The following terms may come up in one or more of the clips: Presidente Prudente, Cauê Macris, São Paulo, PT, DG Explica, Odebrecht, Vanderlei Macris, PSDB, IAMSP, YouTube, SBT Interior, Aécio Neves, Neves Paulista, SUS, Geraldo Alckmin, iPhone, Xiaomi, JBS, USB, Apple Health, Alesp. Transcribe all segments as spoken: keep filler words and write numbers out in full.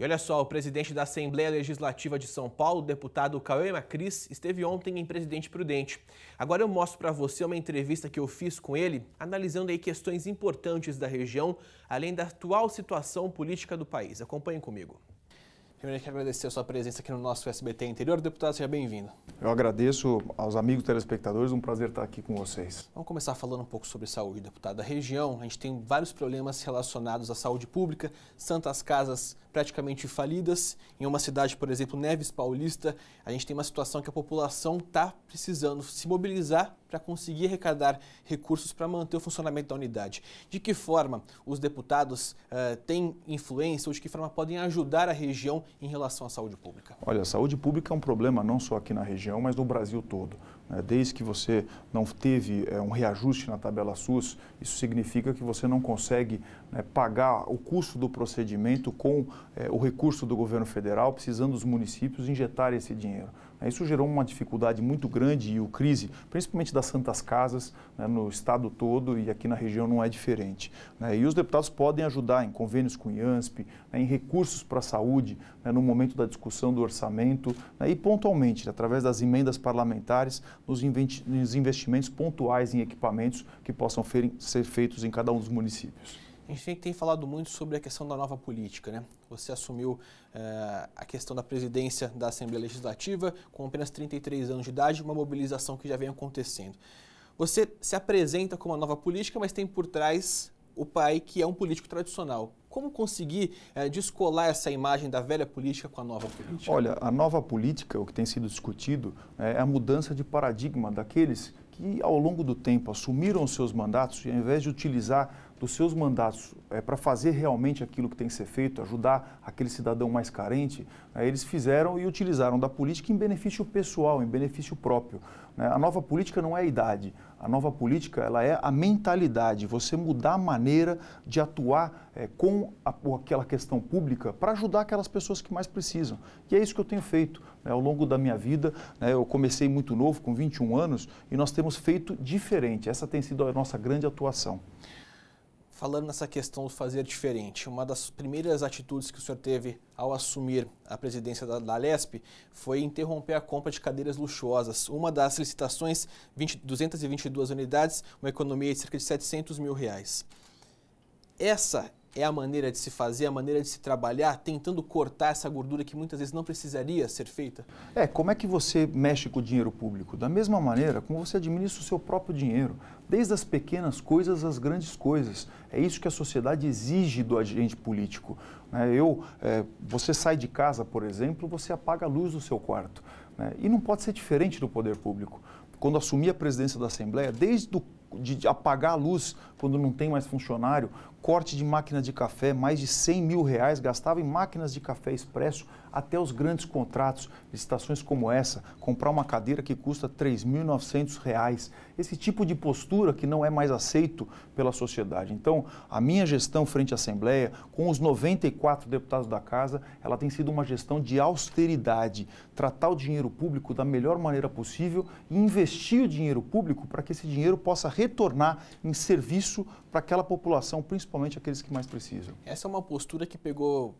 E olha só, o presidente da Assembleia Legislativa de São Paulo, o deputado Cauê Macris, esteve ontem em Presidente Prudente. Agora eu mostro para você uma entrevista que eu fiz com ele, analisando aí questões importantes da região, além da atual situação política do país. Acompanhe comigo. Primeiro, quero agradecer a sua presença aqui no nosso S B T Interior. Deputado, seja bem-vindo. Eu agradeço aos amigos telespectadores, um prazer estar aqui com vocês. Vamos começar falando um pouco sobre saúde, deputado. Da região, a gente tem vários problemas relacionados à saúde pública, santas casas praticamente falidas. Em uma cidade, por exemplo, Neves Paulista, a gente tem uma situação que a população está precisando se mobilizar para conseguir arrecadar recursos para manter o funcionamento da unidade. De que forma os deputados uh, têm influência ou de que forma podem ajudar a região em relação à saúde pública? Olha, a saúde pública é um problema não só aqui na região, mas no Brasil todo. Desde que você não teve é, um reajuste na tabela SUS, isso significa que você não consegue né, pagar o custo do procedimento com é, o recurso do governo federal, precisando dos municípios injetar esse dinheiro. Isso gerou uma dificuldade muito grande e o crise, principalmente das santas casas, né, no estado todo e aqui na região não é diferente. Né? E os deputados podem ajudar em convênios com o I A M S P, né, em recursos para a saúde, né, no momento da discussão do orçamento né, e pontualmente, através das emendas parlamentares, nos investimentos pontuais em equipamentos que possam ser feitos em cada um dos municípios. A gente tem falado muito sobre a questão da nova política, né? Você assumiu eh, a questão da presidência da Assembleia Legislativa com apenas trinta e três anos de idade, uma mobilização que já vem acontecendo. Você se apresenta como uma nova política, mas tem por trás o pai que é um político tradicional. Como conseguir é, descolar essa imagem da velha política com a nova política? Olha, a nova política, o que tem sido discutido, é a mudança de paradigma daqueles que, ao longo do tempo, assumiram os seus mandatos e, ao invés de utilizar dos seus mandatos é, para fazer realmente aquilo que tem que ser feito, ajudar aquele cidadão mais carente, é, eles fizeram e utilizaram da política em benefício pessoal, em benefício próprio. Né? A nova política não é a idade, a nova política ela é a mentalidade, você mudar a maneira de atuar é, com a, aquela questão pública para ajudar aquelas pessoas que mais precisam. E é isso que eu tenho feito. Né? Ao longo da minha vida, né, eu comecei muito novo, com vinte e um anos, e nós temos feito diferente. Essa tem sido a nossa grande atuação. Falando nessa questão do fazer diferente, uma das primeiras atitudes que o senhor teve ao assumir a presidência da, da Alesp foi interromper a compra de cadeiras luxuosas. Uma das licitações, duzentas e vinte e duas unidades, uma economia de cerca de setecentos mil reais. Essa é a maneira de se fazer, a maneira de se trabalhar, tentando cortar essa gordura que muitas vezes não precisaria ser feita? É, como é que você mexe com o dinheiro público? Da mesma maneira como você administra o seu próprio dinheiro, desde as pequenas coisas às grandes coisas. É isso que a sociedade exige do agente político. Eu, é, você sai de casa, por exemplo, você apaga a luz do seu quarto. Né? E não pode ser diferente do poder público. Quando assumi a presidência da Assembleia, desde o de apagar a luz quando não tem mais funcionário, corte de máquina de café, mais de cem mil reais, gastava em máquinas de café expresso, até os grandes contratos, licitações como essa, comprar uma cadeira que custa três mil e novecentos reais. Esse tipo de postura que não é mais aceito pela sociedade. Então, a minha gestão frente à Assembleia, com os noventa e quatro deputados da Casa, ela tem sido uma gestão de austeridade, tratar o dinheiro público da melhor maneira possível e investir o dinheiro público para que esse dinheiro possa retornar em serviço para aquela população, principalmente aqueles que mais precisam. Essa é uma postura que pegou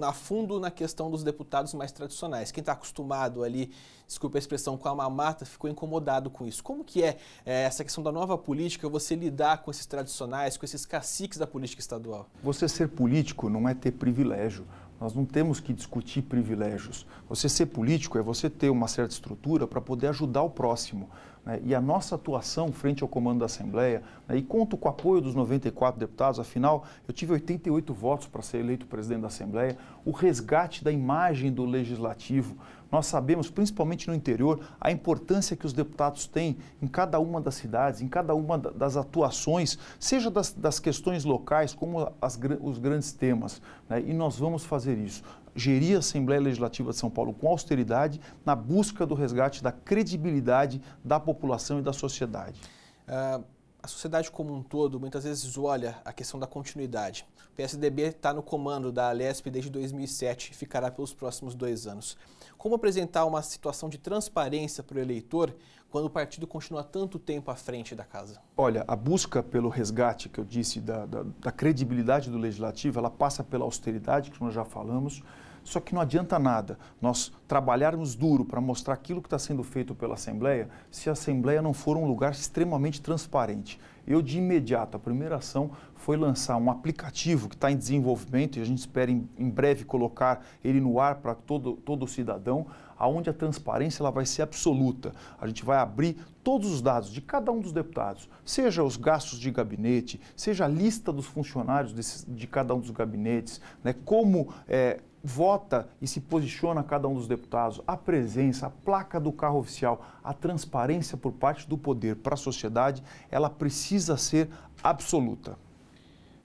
a fundo na questão dos deputados mais tradicionais. Quem está acostumado ali, desculpa a expressão, com a mamata, ficou incomodado com isso. Como que é, é essa questão da nova política, você lidar com esses tradicionais, com esses caciques da política estadual? Você ser político não é ter privilégio. Nós não temos que discutir privilégios. Você ser político é você ter uma certa estrutura para poder ajudar o próximo. Né? E a nossa atuação frente ao comando da Assembleia, né? E conto com o apoio dos noventa e quatro deputados, afinal, eu tive oitenta e oito votos para ser eleito presidente da Assembleia, o resgate da imagem do legislativo. Nós sabemos, principalmente no interior, a importância que os deputados têm em cada uma das cidades, em cada uma das atuações, seja das, das questões locais, como as, os grandes temas. Né? E nós vamos fazer isso. Gerir a Assembleia Legislativa de São Paulo com austeridade na busca do resgate da credibilidade da população e da sociedade. Uh... a sociedade como um todo muitas vezes olha a questão da continuidade. O P S D B está no comando da Alesp desde dois mil e sete e ficará pelos próximos dois anos. Como apresentar uma situação de transparência para o eleitor quando o partido continua tanto tempo à frente da casa? Olha, a busca pelo resgate, que eu disse, da, da, da credibilidade do Legislativo, ela passa pela austeridade, que nós já falamos, só que não adianta nada nós trabalharmos duro para mostrar aquilo que está sendo feito pela Assembleia, se a Assembleia não for um lugar extremamente transparente. Eu, de imediato, a primeira ação foi lançar um aplicativo que está em desenvolvimento e a gente espera em, em breve colocar ele no ar para todo, todo cidadão, onde a transparência ela vai ser absoluta. A gente vai abrir todos os dados de cada um dos deputados, seja os gastos de gabinete, seja a lista dos funcionários desses, de cada um dos gabinetes, né, como é, vota e se posiciona cada um dos deputados, a presença, a placa do carro oficial, a transparência por parte do poder para a sociedade, ela precisa ser absoluta.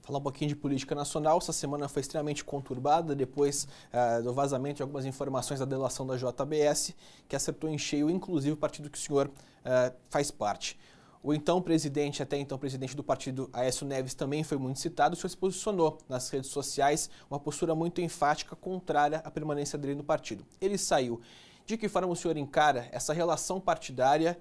Falar um pouquinho de política nacional, essa semana foi extremamente conturbada depois uh, do vazamento de algumas informações da delação da J B S, que acertou em cheio, inclusive, o partido que o senhor uh, faz parte. O então presidente, até então presidente do partido, Aécio Neves, também foi muito citado. O senhor se posicionou nas redes sociais, uma postura muito enfática, contrária à permanência dele no partido. Ele saiu. De que forma o senhor encara essa relação partidária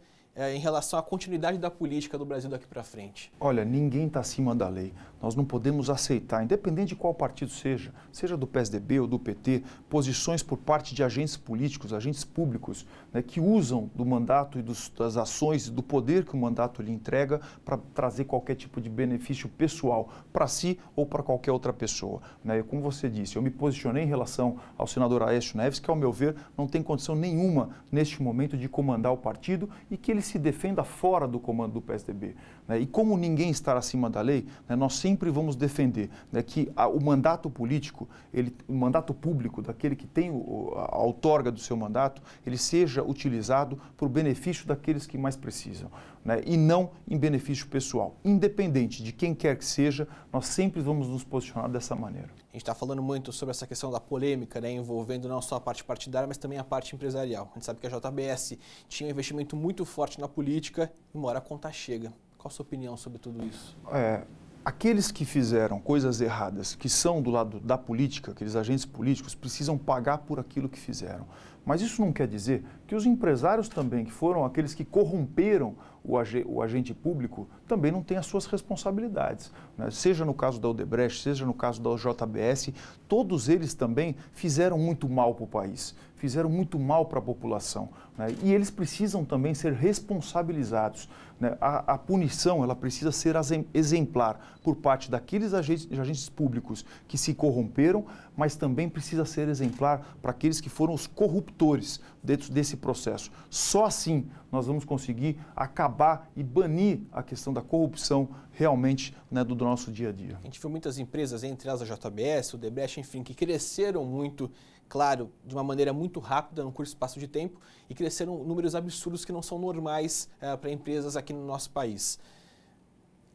em relação à continuidade da política do Brasil daqui para frente? Olha, ninguém está acima da lei. Nós não podemos aceitar, independente de qual partido seja, seja do P S D B ou do P T, posições por parte de agentes políticos, agentes públicos, né, que usam do mandato e dos, das ações e do poder que o mandato lhe entrega para trazer qualquer tipo de benefício pessoal para si ou para qualquer outra pessoa. Né? Como você disse, eu me posicionei em relação ao senador Aécio Neves, que, ao meu ver, não tem condição nenhuma, neste momento, de comandar o partido e que ele se defenda fora do comando do P S D B. Né? E como ninguém está acima da lei, né, nós sempre vamos defender, né, que a, o mandato político, ele, o mandato público daquele que tem o, a, a outorga do seu mandato, ele seja utilizado para o benefício daqueles que mais precisam, né, e não em benefício pessoal. Independente de quem quer que seja, nós sempre vamos nos posicionar dessa maneira. A gente está falando muito sobre essa questão da polêmica, né, envolvendo não só a parte partidária, mas também a parte empresarial. A gente sabe que a J B S tinha um investimento muito forte na política e uma hora a conta chega. Qual a sua opinião sobre tudo isso? É, aqueles que fizeram coisas erradas, que são do lado da política, aqueles agentes políticos, precisam pagar por aquilo que fizeram. Mas isso não quer dizer que os empresários também, que foram aqueles que corromperam o agente público, também não tem as suas responsabilidades. Né? Seja no caso da Odebrecht, seja no caso da J B S, todos eles também fizeram muito mal para o país, fizeram muito mal para a população. Né? E eles precisam também ser responsabilizados. Né? A, a punição ela precisa ser exemplar por parte daqueles agentes, agentes públicos que se corromperam, mas também precisa ser exemplar para aqueles que foram os corruptores dentro desse processo. Só assim nós vamos conseguir acabar e banir a questão da corrupção realmente, né, do nosso dia a dia. A gente viu muitas empresas, entre elas a J B S, o Odebrecht, enfim, que cresceram muito, claro, de uma maneira muito rápida, num curto espaço de tempo, e cresceram números absurdos que não são normais é, para empresas aqui no nosso país.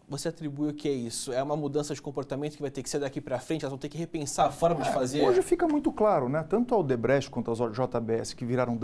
Você atribui o que é isso? É uma mudança de comportamento que vai ter que ser daqui para frente? Elas vão ter que repensar a forma de fazer? Hoje fica muito claro, né? Tanto a Odebrecht quanto a J B S, que viraram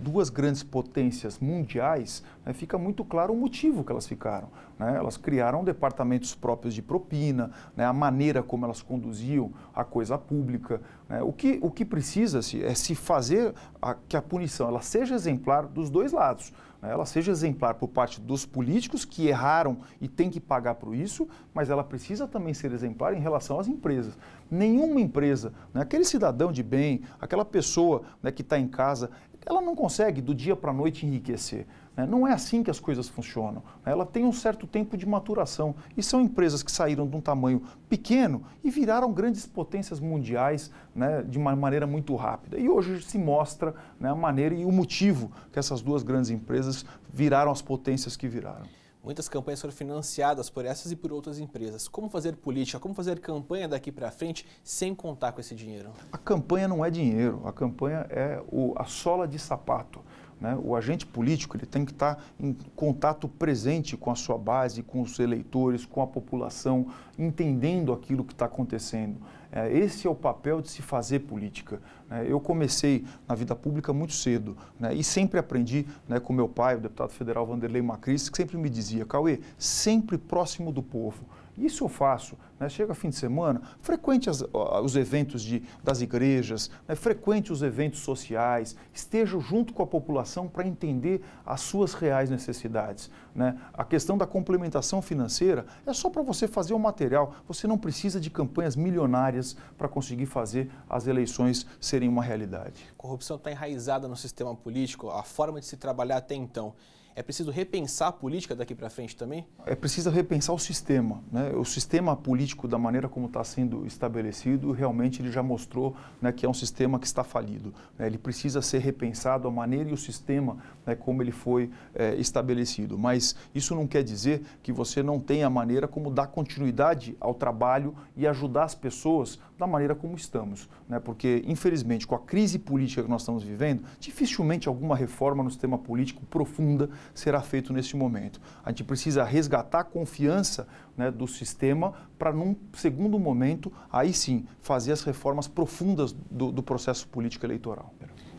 duas grandes potências mundiais, né, fica muito claro o motivo que elas ficaram. Né? Elas criaram departamentos próprios de propina, né, a maneira como elas conduziam a coisa pública. Né? O que, o que precisa-se é se fazer a, que a punição ela seja exemplar dos dois lados. Ela seja exemplar por parte dos políticos que erraram e têm que pagar por isso, mas ela precisa também ser exemplar em relação às empresas. Nenhuma empresa, né, aquele cidadão de bem, aquela pessoa, né, que está em casa, ela não consegue do dia para a noite enriquecer. Né? Não é assim que as coisas funcionam. Ela tem um certo tempo de maturação e são empresas que saíram de um tamanho pequeno e viraram grandes potências mundiais, né, de uma maneira muito rápida. E hoje se mostra, né, a maneira e o motivo que essas duas grandes empresas viraram as potências que viraram. Muitas campanhas foram financiadas por essas e por outras empresas. Como fazer política, como fazer campanha daqui para frente sem contar com esse dinheiro? A campanha não é dinheiro, a campanha é o, a sola de sapato. Né? O agente político ele tem que estar em contato presente com a sua base, com os eleitores, com a população, entendendo aquilo que está acontecendo. É, esse é o papel de se fazer política. Né? Eu comecei na vida pública muito cedo, né? E sempre aprendi, né, com meu pai, o deputado federal Vanderlei Macris, que sempre me dizia, Cauê, sempre próximo do povo. Isso eu faço, né? Chega fim de semana, frequente as, os eventos de, das igrejas, né? Frequente os eventos sociais, esteja junto com a população para entender as suas reais necessidades. Né? A questão da complementação financeira é só para você fazer o material, você não precisa de campanhas milionárias para conseguir fazer as eleições serem uma realidade. A corrupção está enraizada no sistema político, a forma de se trabalhar até então. É preciso repensar a política daqui para frente também? É preciso repensar o sistema, né? O sistema político, da maneira como está sendo estabelecido, realmente ele já mostrou, né, que é um sistema que está falido. Né? Ele precisa ser repensado, a maneira e o sistema, né, como ele foi é, estabelecido. Mas isso não quer dizer que você não tenha a maneira como dar continuidade ao trabalho e ajudar as pessoas da maneira como estamos. Né? Porque, infelizmente, com a crise política que nós estamos vivendo, dificilmente alguma reforma no sistema político profunda será feito neste momento. A gente precisa resgatar a confiança, né, do sistema para, num segundo momento, aí sim, fazer as reformas profundas do, do processo político eleitoral.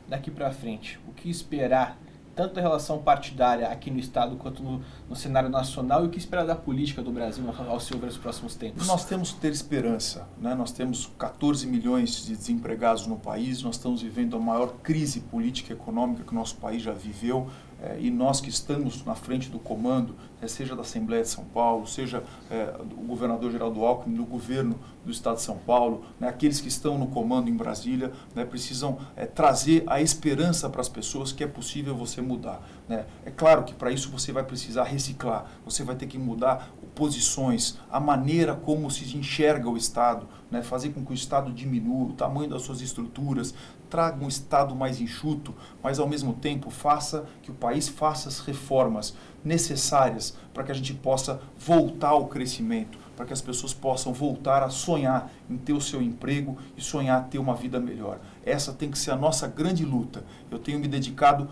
Daqui para frente, o que esperar tanto da relação partidária aqui no Estado quanto no, no cenário nacional, e o que esperar da política do Brasil ao seu ver nos próximos tempos? Nós temos que ter esperança, né? Nós temos quatorze milhões de desempregados no país, nós estamos vivendo a maior crise política e econômica que o nosso país já viveu. É, e nós que estamos na frente do comando, é, seja da Assembleia de São Paulo, seja é, do governador Geraldo Alckmin, do governo do Estado de São Paulo, né, aqueles que estão no comando em Brasília, né, precisam é, trazer a esperança para as pessoas que é possível você mudar. Né? É claro que para isso você vai precisar reciclar, você vai ter que mudar posições, a maneira como se enxerga o Estado, né? Fazer com que o Estado diminua o tamanho das suas estruturas, traga um Estado mais enxuto, mas ao mesmo tempo faça que o país faça as reformas necessárias para que a gente possa voltar ao crescimento, para que as pessoas possam voltar a sonhar em ter o seu emprego e sonhar ter uma vida melhor. Essa tem que ser a nossa grande luta. Eu tenho me dedicado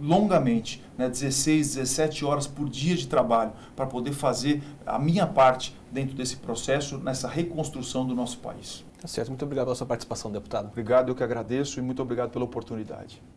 longamente, né, dezesseis, dezessete horas por dia de trabalho, para poder fazer a minha parte dentro desse processo, nessa reconstrução do nosso país. Tá certo. Muito obrigado pela sua participação, deputado. Obrigado, eu que agradeço, e muito obrigado pela oportunidade.